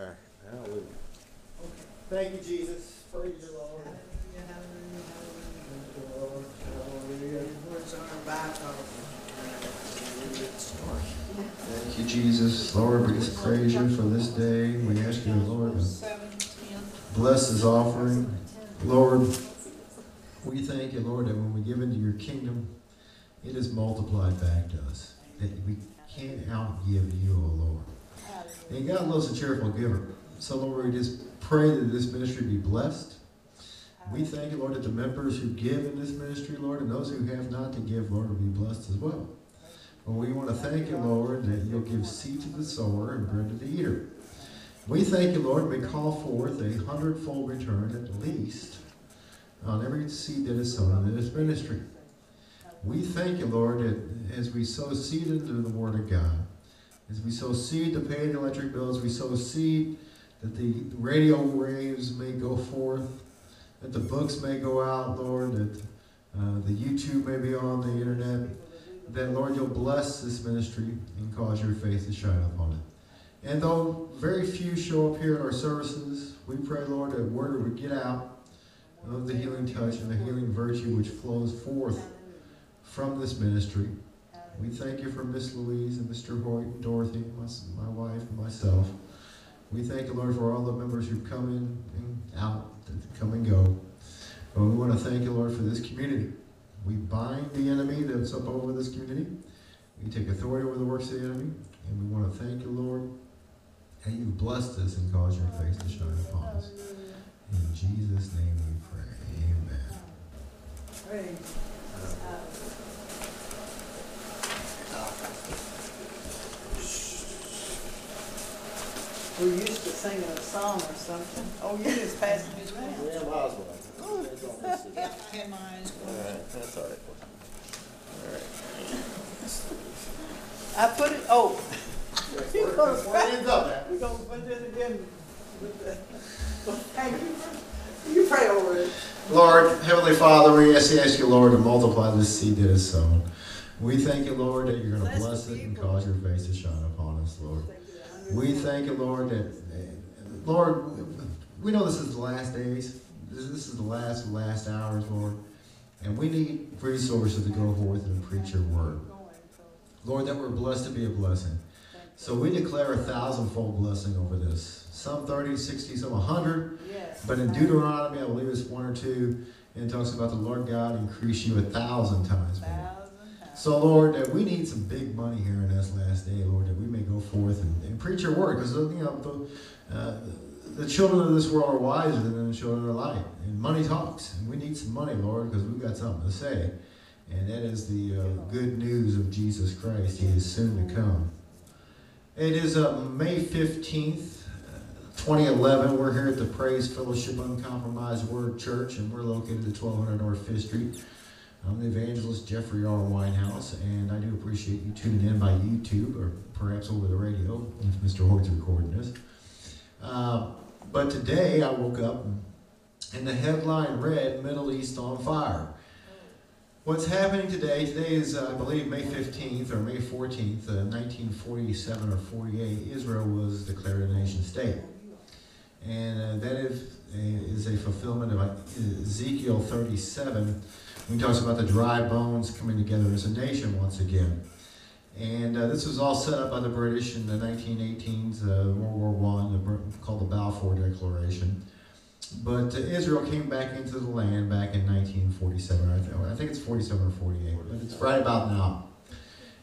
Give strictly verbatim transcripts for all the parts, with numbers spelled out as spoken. right. Hallelujah. Okay. Thank you, Jesus. Praise the Lord. Thank you, Jesus. Lord, we just praise you for this day. We ask you, Lord, to bless this offering. Lord, we thank you, Lord, that when we give into your kingdom, it is multiplied back to us. That we can't outgive you, O Lord. And God loves a cheerful giver. So, Lord, we just pray that this ministry be blessed. We thank you, Lord, that the members who give in this ministry, Lord, and those who have not to give, Lord, will be blessed as well. But we want to thank you, Lord, that you'll give seed to the sower and bread to the eater. We thank you, Lord, we call forth a hundredfold return at least on every seed that is sown in this ministry. We thank you, Lord, that as we sow seed into the Word of God, as we sow seed to pay the electric bills, we sow seed that the radio waves may go forth, that the books may go out, Lord, that uh, the YouTube may be on the internet, that, Lord, you'll bless this ministry and cause your face to shine upon it. And though very few show up here at our services, we pray, Lord, that word would get out of the healing touch and the healing virtue which flows forth from this ministry. We thank you for Miss Louise and Mister Hoyt and Dorothy, my, my wife and myself. We thank you, Lord, for all the members who've come in and out, come and go. But we want to thank you, Lord, for this community. We bind the enemy that's up over this community. We take authority over the works of the enemy. And we want to thank you, Lord, that you've blessed us and caused your face to shine upon us. In Jesus' name we pray. Amen. Praise. We used to singing a song or something. Oh, you just passing it around. Yeah, I was like, yeah, I had my eyes closed. All right, that's all right. All right. I put it, oh. You're going to put this again. Thank you. You pray over it. Lord, Heavenly Father, we ask you, Lord, to multiply this seed that is sown. We thank you, Lord, that you're going to bless it and cause your face to shine upon us, Lord. We thank you, Lord, that, Lord, we know this is the last days. This is the last, last hours, Lord. And we need resources to go forth and preach your word. Lord, that we're blessed to be a blessing. So we declare a thousandfold blessing over this. Some thirty, sixty, some one hundred. But in Deuteronomy, I believe it's one or two, and it talks about the Lord God increase you a thousand times more. So, Lord, that we need some big money here in this last day, Lord, that we may go forth and, and preach your word. Because, you know, the, uh, the children of this world are wiser than the children of light. And money talks. And we need some money, Lord, because we've got something to say. And that is the uh, good news of Jesus Christ. He is soon to come. It is uh, May fifteenth, twenty eleven. We're here at the Praise Fellowship Uncompromised Word Church, and we're located at twelve hundred North Fifth Street. I'm the evangelist Jeffrey R. Weinhaus, and I do appreciate you tuning in by YouTube or perhaps over the radio if Mister Hoyt's recording this. Uh, but today I woke up and the headline read, Middle East on Fire. What's happening today, today is uh, I believe May fifteenth or May fourteenth, uh, nineteen forty-seven or forty-eight, Israel was declared a nation state. And uh, that is, is a fulfillment of Ezekiel thirty-seven. He talks about the dry bones coming together as a nation once again. And uh, this was all set up by the British in the nineteen eighteens, uh, World War One, called the Balfour Declaration. But uh, Israel came back into the land back in nineteen forty-seven. I, th I think it's forty-seven or forty-eight, but it's right about now.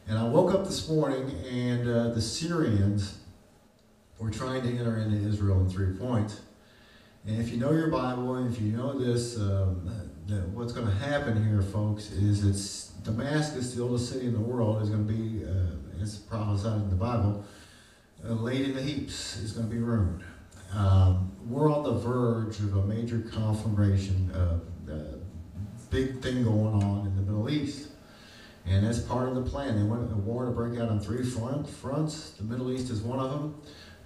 And I woke up this morning, and uh, the Syrians were trying to enter into Israel in three points. And if you know your Bible, and if you know this, um, what's going to happen here, folks, is it's Damascus, the oldest city in the world, is going to be, uh, it's prophesied in the Bible, uh, laid in the heaps. It's going to be ruined. Um, we're on the verge of a major conflagration, uh, uh, big thing going on in the Middle East. And that's part of the plan. They want the war to break out on three front, fronts. The Middle East is one of them.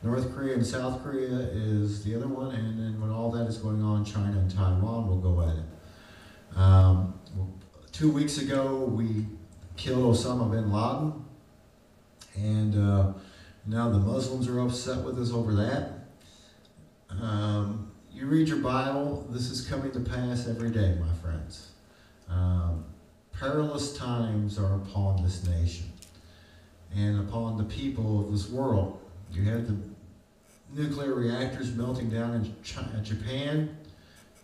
North Korea and South Korea is the other one. And then when all that is going on, China and Taiwan will go at it. Um, two weeks ago, we killed Osama bin Laden, and uh, now the Muslims are upset with us over that. Um, you read your Bible, this is coming to pass every day, my friends. Um, perilous times are upon this nation and upon the people of this world. You have the nuclear reactors melting down in China, Japan.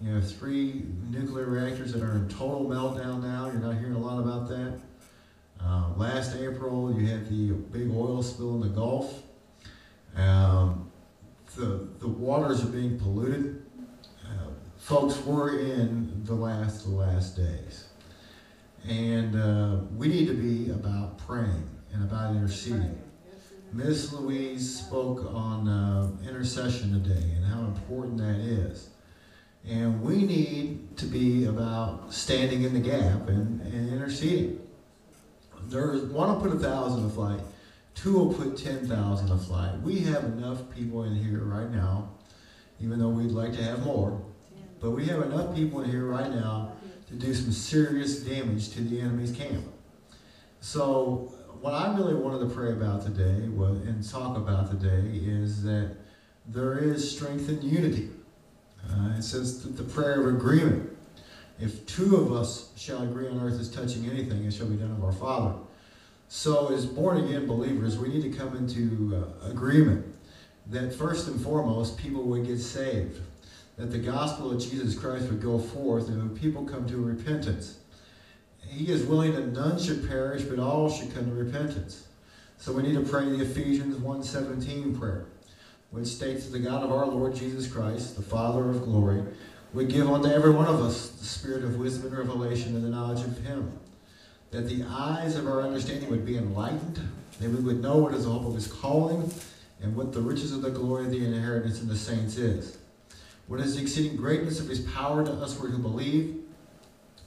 You have three nuclear reactors that are in total meltdown now. You're not hearing a lot about that. Uh, last April, you had the big oil spill in the Gulf. Um, the, the waters are being polluted. Uh, folks, we're in the last, the last days. And uh, we need to be about praying and about interceding. Miss Louise spoke on uh, intercession today and how important that is. And we need to be about standing in the gap and, and interceding. There's one will put a thousand to flight, two will put ten thousand to flight. We have enough people in here right now, even though we'd like to have more, but we have enough people in here right now to do some serious damage to the enemy's camp. So what I really wanted to pray about today was, and talk about today, is that there is strength in unity. Uh, it says that the prayer of agreement. If two of us shall agree on earth as touching anything, it shall be done of our Father. So as born-again believers, we need to come into uh, agreement that first and foremost, people would get saved, that the gospel of Jesus Christ would go forth, and when people come to repentance. He is willing that none should perish, but all should come to repentance. So we need to pray the Ephesians one seventeen prayer, which states that the God of our Lord Jesus Christ, the Father of glory, would give unto every one of us the spirit of wisdom and revelation and the knowledge of him, that the eyes of our understanding would be enlightened, that we would know what is the hope of his calling, and what the riches of the glory of the inheritance in the saints is, what is the exceeding greatness of his power to us who believe,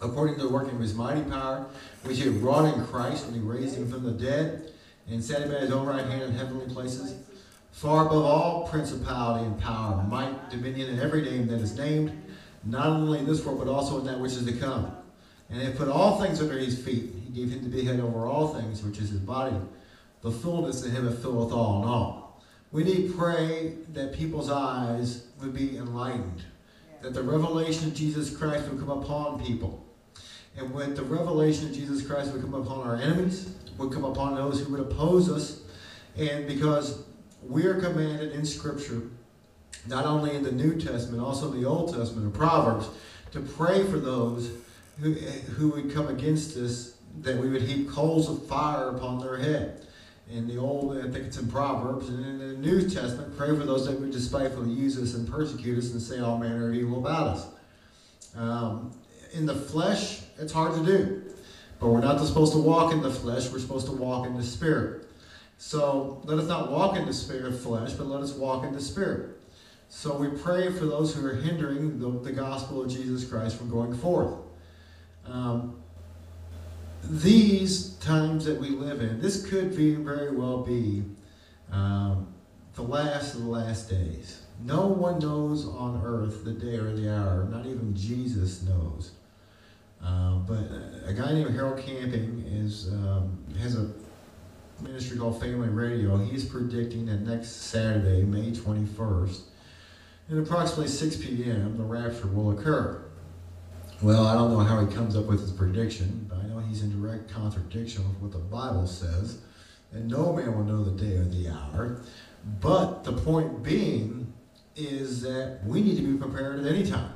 according to the working of his mighty power, which he had wrought in Christ when he raised him from the dead, and set him at his own right hand in heavenly places, far above all principality and power, might, dominion, and every name that is named, not only in this world, but also in that which is to come. And he put all things under his feet. He gave him to be head over all things, which is his body. The fullness of him that filleth all in all. We need pray that people's eyes would be enlightened, that the revelation of Jesus Christ would come upon people. And with the revelation of Jesus Christ would come upon our enemies, would come upon those who would oppose us. And because we are commanded in Scripture, not only in the New Testament, also the Old Testament and Proverbs, to pray for those who, who would come against us, that we would heap coals of fire upon their head. In the Old, I think it's in Proverbs, and in the New Testament, pray for those that would despitefully use us and persecute us and say all manner of evil about us. Um, in the flesh, it's hard to do, but we're not supposed to walk in the flesh, we're supposed to walk in the Spirit. So let us not walk in the spirit of flesh, but let us walk in the Spirit. So we pray for those who are hindering the, the gospel of Jesus Christ from going forth. Um, these times that we live in, this could be, very well be um, the last of the last days. No one knows on earth the day or the hour. Not even Jesus knows. Uh, but a guy named Harold Camping is, um, has a ministry called Family Radio. He's predicting that next Saturday, May twenty-first, at approximately six P M, the rapture will occur. Well, I don't know how he comes up with his prediction, but I know he's in direct contradiction with what the Bible says, and no man will know the day or the hour. But the point being is that we need to be prepared at any time.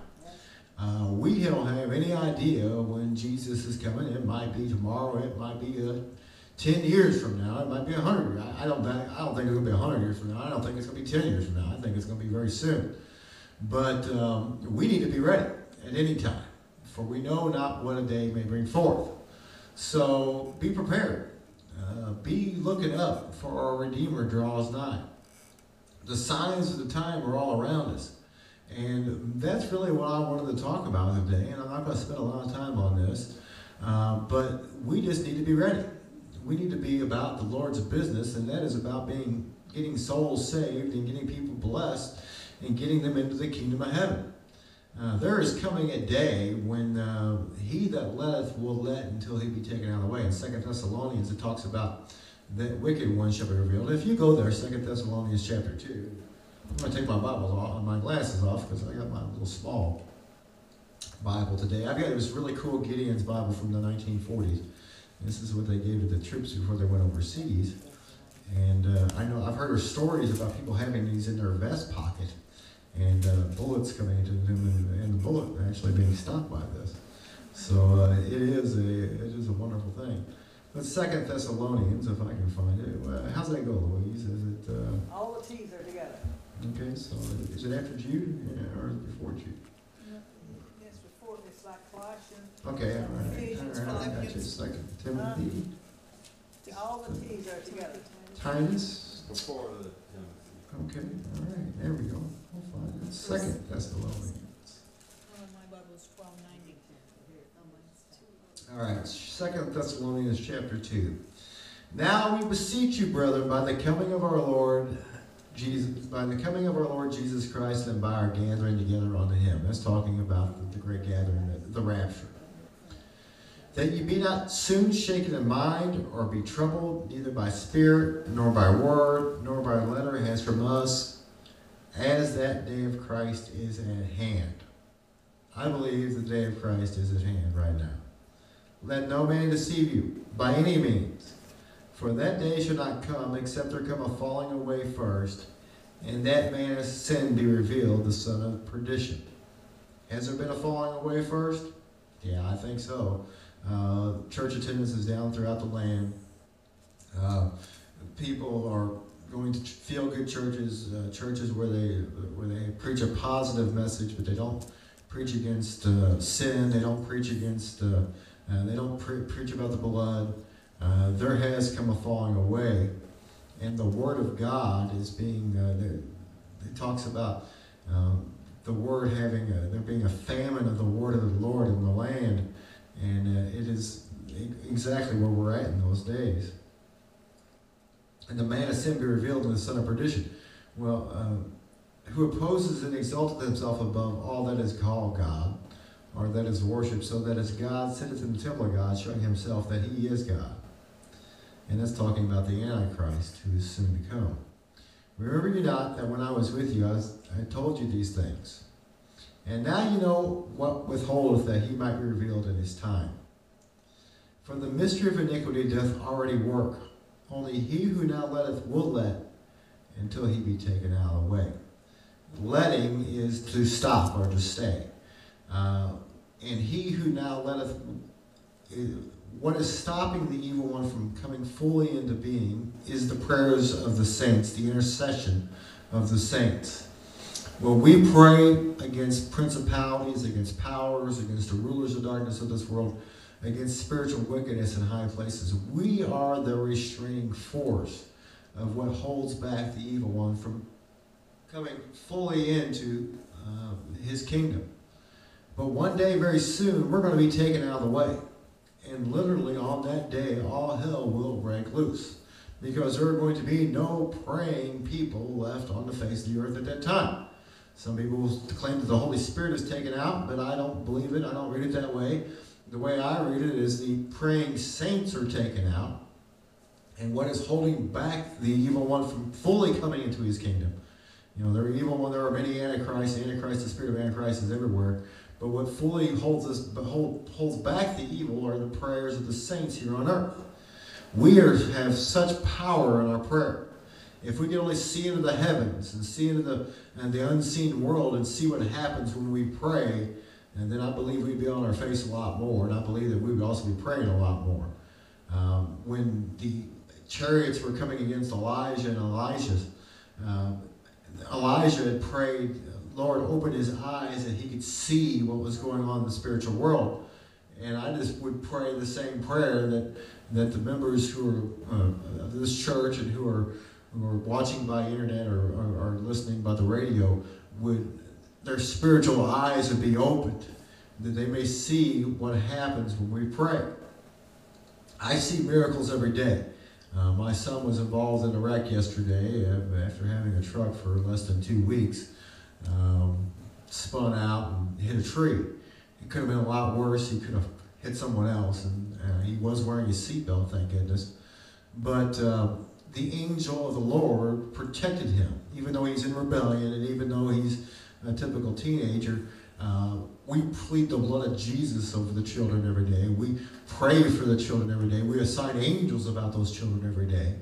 Uh, we don't have any idea when Jesus is coming. It might be tomorrow. It might be a ten years from now, it might be a hundred. I, I, don't, I don't think it's going to be a hundred years from now. I don't think it's going to be ten years from now. I think it's going to be very soon. But um, we need to be ready at any time, for we know not what a day may bring forth. So be prepared. Uh, be looking up, for our Redeemer draws nigh. The signs of the time are all around us. And that's really what I wanted to talk about today, and I'm not going to spend a lot of time on this. Uh, but we just need to be ready. We need to be about the Lord's business, and that is about being, getting souls saved and getting people blessed and getting them into the kingdom of heaven. Uh, there is coming a day when uh, he that letteth will let until he be taken out of the way. In Second Thessalonians, it talks about that wicked one shall be revealed. If you go there, Second Thessalonians chapter two, I'm going to take my Bibles off and my glasses off because I got my little small Bible today. I've got this really cool Gideon's Bible from the nineteen forties. This is what they gave to the troops before they went overseas. And uh, I know I've heard stories about people having these in their vest pocket and uh, bullets coming into them and, and the bullet actually being stopped by this. So uh, it is a it is a wonderful thing. But Second Thessalonians, if I can find it, well, how's that go, Louise? Is it uh, all the T's are together? Okay, so is it after Jude yeah, or is it before Jude? It's before. It's like Colossians. Okay, all right. Ephesians, all right, I got you. Second Timothy. Um, all the T's are together. Titus. Before the Timothy. Okay, all right. There we go. We'll find it. Second Thessalonians. All right, Second Thessalonians chapter two. Now we beseech you, brethren, by the coming of our Lord Jesus, by the coming of our Lord Jesus Christ, and by our gathering together unto Him. That's talking about the great gathering, the rapture. That you be not soon shaken in mind, or be troubled, neither by spirit, nor by word, nor by letter, as from us, as that day of Christ is at hand. I believe the day of Christ is at hand right now. Let no man deceive you by any means, for that day shall not come except there come a falling away first, and that man of sin be revealed, the son of perdition. Has there been a falling away first? Yeah, I think so. Uh, church attendance is down throughout the land. Uh, people are going to feel good churches, uh, churches where they where they preach a positive message, but they don't preach against uh, sin. They don't preach against. Uh, Uh, they don't pre preach about the blood. Uh, there has come a falling away. And the Word of God is being, uh, it talks about um, the Word having, a, there being a famine of the Word of the Lord in the land. And uh, it is exactly where we're at in those days. And the man of sin be revealed, in the son of perdition. Well, uh, who opposes and exalteth himself above all that is called God, or that is worship, so that as God sitteth in the temple of God, showing himself that he is God. And that's talking about the Antichrist, who is soon to come. Remember you not that when I was with you, I, was, I told you these things. And now you know what withholdeth, that he might be revealed in his time. For the mystery of iniquity doth already work. Only he who now letteth will let, until he be taken out of the way. Letting is to stop or to stay. Uh, And he who now letteth, what is stopping the evil one from coming fully into being is the prayers of the saints, the intercession of the saints. Well, we pray against principalities, against powers, against the rulers of darkness of this world, against spiritual wickedness in high places. We are the restraining force of what holds back the evil one from coming fully into uh, his kingdom. But one day, very soon, we're going to be taken out of the way. And literally on that day, all hell will break loose. Because there are going to be no praying people left on the face of the earth at that time. Some people claim that the Holy Spirit is taken out, but I don't believe it. I don't read it that way. The way I read it is the praying saints are taken out. And what is holding back the evil one from fully coming into his kingdom? You know, there are evil one, there are many antichrists. Antichrist, the spirit of Antichrist is everywhere. But what fully holds us, hold, holds back the evil are the prayers of the saints here on earth. We are, have such power in our prayer. If we can only see into the heavens and see into the, and the unseen world and see what happens when we pray, and then I believe we'd be on our face a lot more, and I believe that we would also be praying a lot more. Um, when the chariots were coming against Elijah and Elisha, uh, Elijah had prayed, Lord, opened his eyes that he could see what was going on in the spiritual world. And I just would pray the same prayer that, that the members who are uh, of this church and who are, who are watching by internet or, or, or listening by the radio, would their spiritual eyes would be opened, that they may see what happens when we pray. I see miracles every day. Uh, my son was involved in a wreck yesterday after having a truck for less than two weeks. Um, spun out and hit a tree. It could have been a lot worse. He could have hit someone else, and uh, he was wearing his seatbelt, thank goodness. But uh, the angel of the Lord protected him, even though he's in rebellion and even though he's a typical teenager. Uh, we plead the blood of Jesus over the children every day. We pray for the children every day. We assign angels about those children every day.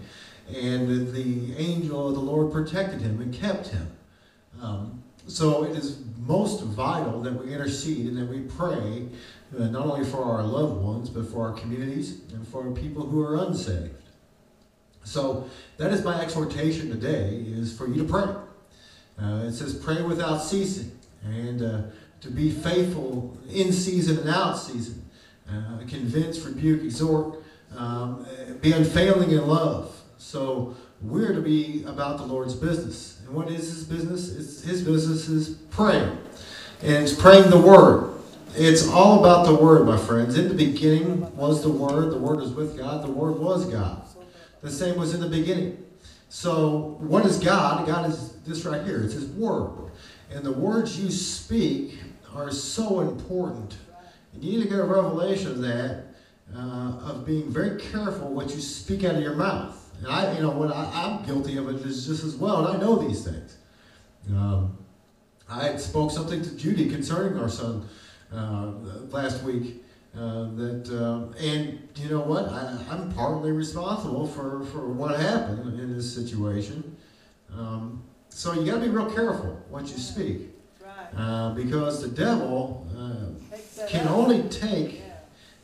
And the angel of the Lord protected him and kept him. Um, so it is most vital that we intercede and that we pray, uh, not only for our loved ones, but for our communities and for people who are unsaved. So that is my exhortation today, is for you to pray. Uh, it says pray without ceasing, and uh, to be faithful in season and out season. Uh, convince, rebuke, exhort, um, be unfailing in love. So we're to be about the Lord's business. And what is his business? It's, his business is praying. And it's praying the word. It's all about the word, my friends. In the beginning was the word. The word was with God. The word was God. The same was in the beginning. So what is God? God is this right here. It's his word. And the words you speak are so important. And you need to get a revelation of that, uh, of being very careful what you speak out of your mouth. And I, you know, what I, I'm guilty of it is just as well, and I know these things. Um, I had spoke something to Judy concerning our son uh, last week. Uh, that uh, and you know what? I, I'm partly responsible for, for what happened in this situation. Um, so you got to be real careful what you speak, uh, because the devil uh, can only take,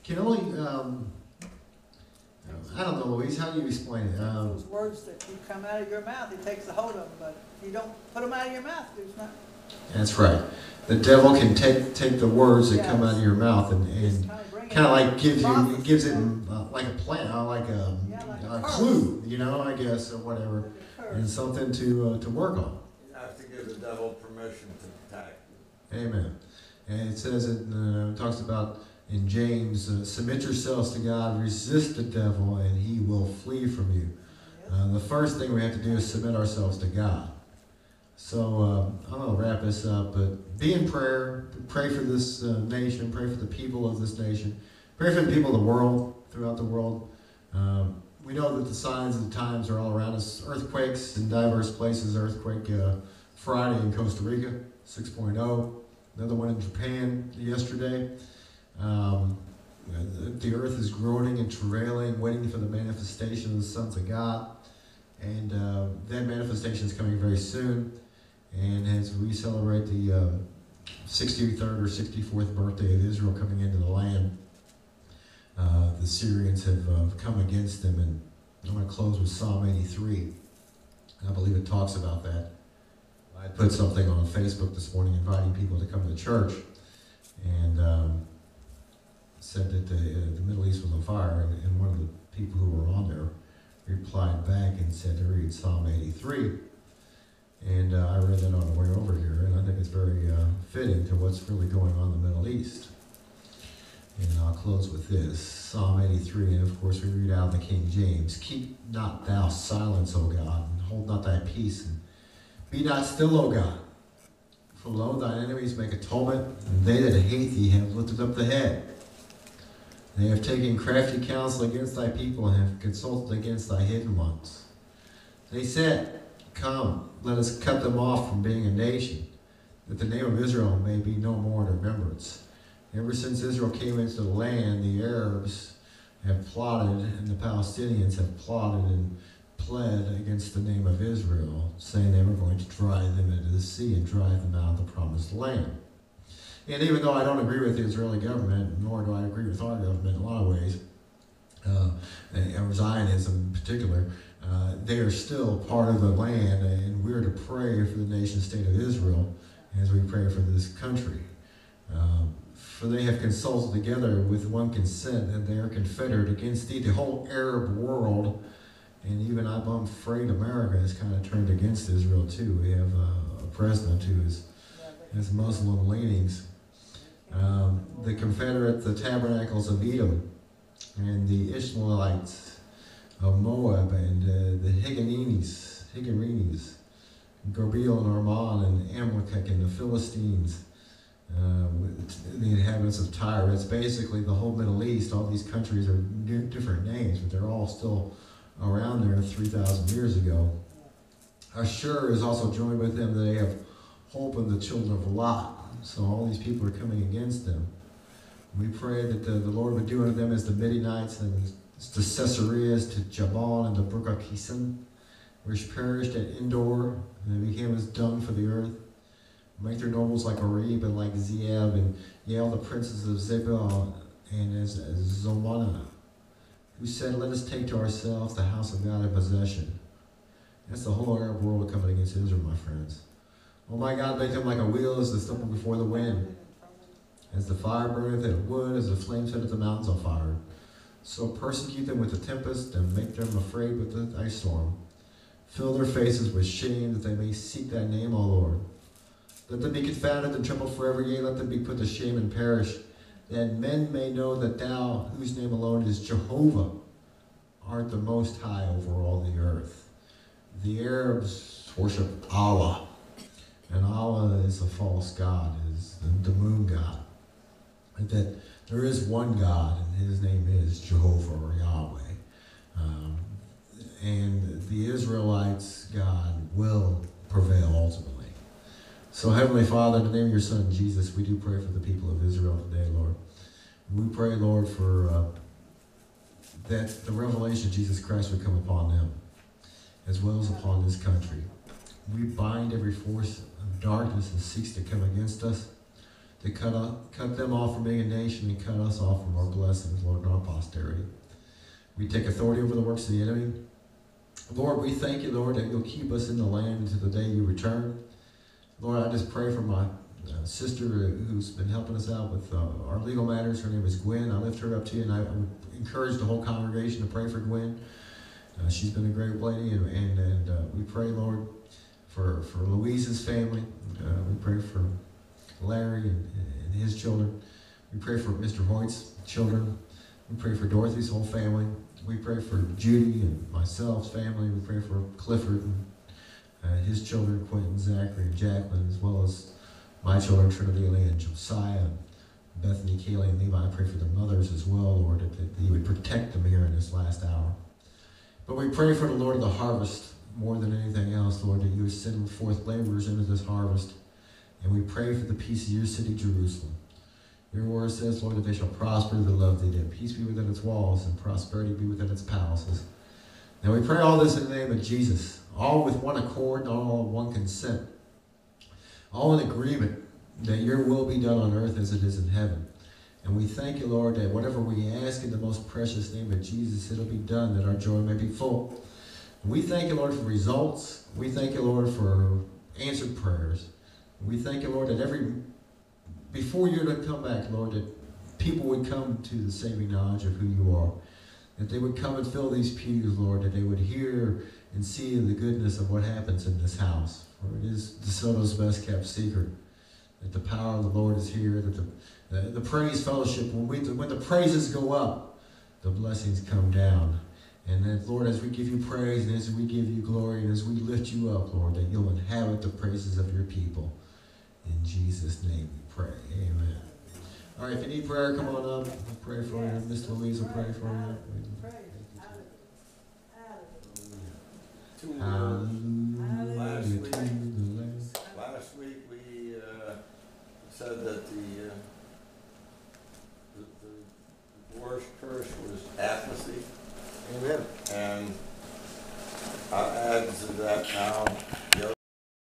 can only. Um, I don't know, Louise, how do you explain it? Um, Those words that you come out of your mouth, it takes a hold of them, but if you don't put them out of your mouth, there's not. That's right. The devil can take take the words that yeah, come out of your mouth and, and kind of like gives you, it gives it uh, like a plan, uh, like a, yeah, like a, a clue, you know, I guess, or whatever, and something to uh, to work on. You have to give the devil permission to attack. Amen. And it says it, uh, it talks about. In James, uh, submit yourselves to God, resist the devil, and he will flee from you. Uh, the first thing we have to do is submit ourselves to God. So uh, I'm going to wrap this up, but be in prayer. Pray for this uh, nation. Pray for the people of this nation. Pray for the people of the world, throughout the world. Um, we know that the signs of the times are all around us. Earthquakes in diverse places. Earthquake uh, Friday in Costa Rica, six point oh. Another one in Japan yesterday. Um, the earth is groaning and travailing, waiting for the manifestation of the sons of God, and uh, that manifestation is coming very soon. And as we celebrate the uh, sixty-third or sixty-fourth birthday of Israel coming into the land, uh, the Syrians have uh, come against them. And I'm going to close with Psalm eighty-three. I believe it talks about that. I put something on Facebook this morning inviting people to come to church, and um, said that the, uh, the Middle East was on fire, and, and one of the people who were on there replied back and said to read Psalm eighty-three. And uh, I read that on the way over here, and I think it's very uh, fitting to what's really going on in the Middle East. And I'll close with this, Psalm eighty-three, and of course we read out the King James, keep not thou silence, O God, and hold not thy peace, and be not still, O God. For lo, thine enemies make atonement, and they that hate thee have lifted up the head. They have taken crafty counsel against thy people, and have consulted against thy hidden ones. They said, come, let us cut them off from being a nation, that the name of Israel may be no more in remembrance. Ever since Israel came into the land, the Arabs have plotted, and the Palestinians have plotted and pled against the name of Israel, saying they were going to drive them into the sea and drive them out of the promised land. And even though I don't agree with the Israeli government, nor do I agree with our government in a lot of ways, uh, or Zionism in particular, uh, they are still part of the land, and we're to pray for the nation state of Israel as we pray for this country. Uh, for they have consulted together with one consent, and they are confederate against thee. The whole Arab world, and even I'm afraid America, has kind of turned against Israel too. We have uh, a president who is has Muslim leanings. Um, the Confederate, the Tabernacles of Edom, and the Ishmaelites of Moab, and uh, the Higaninis, Higaninis, Gorbeel and Armon, and Amalek, and the Philistines, uh, the inhabitants of Tyre. It's basically the whole Middle East. All these countries are different names, but they're all still around there three thousand years ago. Ashur is also joined with them. They have hope in the children of Lot. So all these people are coming against them. We pray that the, the Lord would do unto them as the Midianites and the Caesareas to Jabal and the Burkakisan, which perished at Endor, and they became as dung for the earth. Make their nobles like Arib and like Zeab, and Yael the princes of Zebah, and as, as Zolmana, who said, let us take to ourselves the house of God in possession. That's the whole Arab world coming against Israel, my friends. Oh my God, make them like a wheel as the stumble before the wind. As the fire burneth at wood, as the flame setteth the mountains on fire. So persecute them with the tempest, and make them afraid with thy storm. Fill their faces with shame, that they may seek thy name, O Lord. Let them be confounded and tremble forever, yea, let them be put to shame and perish, that men may know that thou, whose name alone is Jehovah, art the most high over all the earth. The Arabs worship Allah, and Allah is a false god, is the moon god. That there is one God, and his name is Jehovah or Yahweh. Um, and the Israelites' God will prevail ultimately. So, Heavenly Father, in the name of your Son, Jesus, we do pray for the people of Israel today, Lord. We pray, Lord, for uh, that the revelation of Jesus Christ would come upon them, as well as upon this country. We bind every force of darkness that seeks to come against us, to cut, up, cut them off from being a nation and cut us off from our blessings, Lord, and our posterity. We take authority over the works of the enemy. Lord, we thank you, Lord, that you'll keep us in the land until the day you return. Lord, I just pray for my uh, sister who's been helping us out with uh, our legal matters. Her name is Gwen. I lift her up to you, and I encourage the whole congregation to pray for Gwen. Uh, she's been a great lady, and, and, and uh, we pray, Lord, for, for Louise's family. Uh, we pray for Larry and, and his children. We pray for Mister Hoyt's children. We pray for Dorothy's whole family. We pray for Judy and myself's family. We pray for Clifford and uh, his children, Quentin, Zachary, and Jacqueline, as well as my children, Trinity, Lee, and Josiah, Bethany, Kaylee, and Levi. I pray for the mothers as well, Lord, that, that you would protect them here in this last hour. But we pray for the Lord of the harvest more than anything else, Lord, that you would send forth laborers into this harvest. And we pray for the peace of your city, Jerusalem. Your word says, Lord, that they shall prosper that love thee, that peace be within its walls and prosperity be within its palaces. Now we pray all this in the name of Jesus, all with one accord and all in one consent, all in agreement that your will be done on earth as it is in heaven. And we thank you, Lord, that whatever we ask in the most precious name of Jesus, it'll be done, that our joy may be full. And we thank you, Lord, for results. We thank you, Lord, for answered prayers. We thank you, Lord, that every, before you to come back, Lord, that people would come to the saving knowledge of who you are, that they would come and fill these pews, Lord, that they would hear and see the goodness of what happens in this house. For it is DeSoto's best kept secret, that the power of the Lord is here, that the, the, the praise fellowship, when, we, when the praises go up, the blessings come down. And that, Lord, as we give you praise and as we give you glory and as we lift you up, Lord, that you'll inhabit the praises of your people. In Jesus' name we pray. Amen. All right, if you need prayer, come on up. We'll pray for you. Miss Louise will pray for you. Hallelujah. Hallelujah.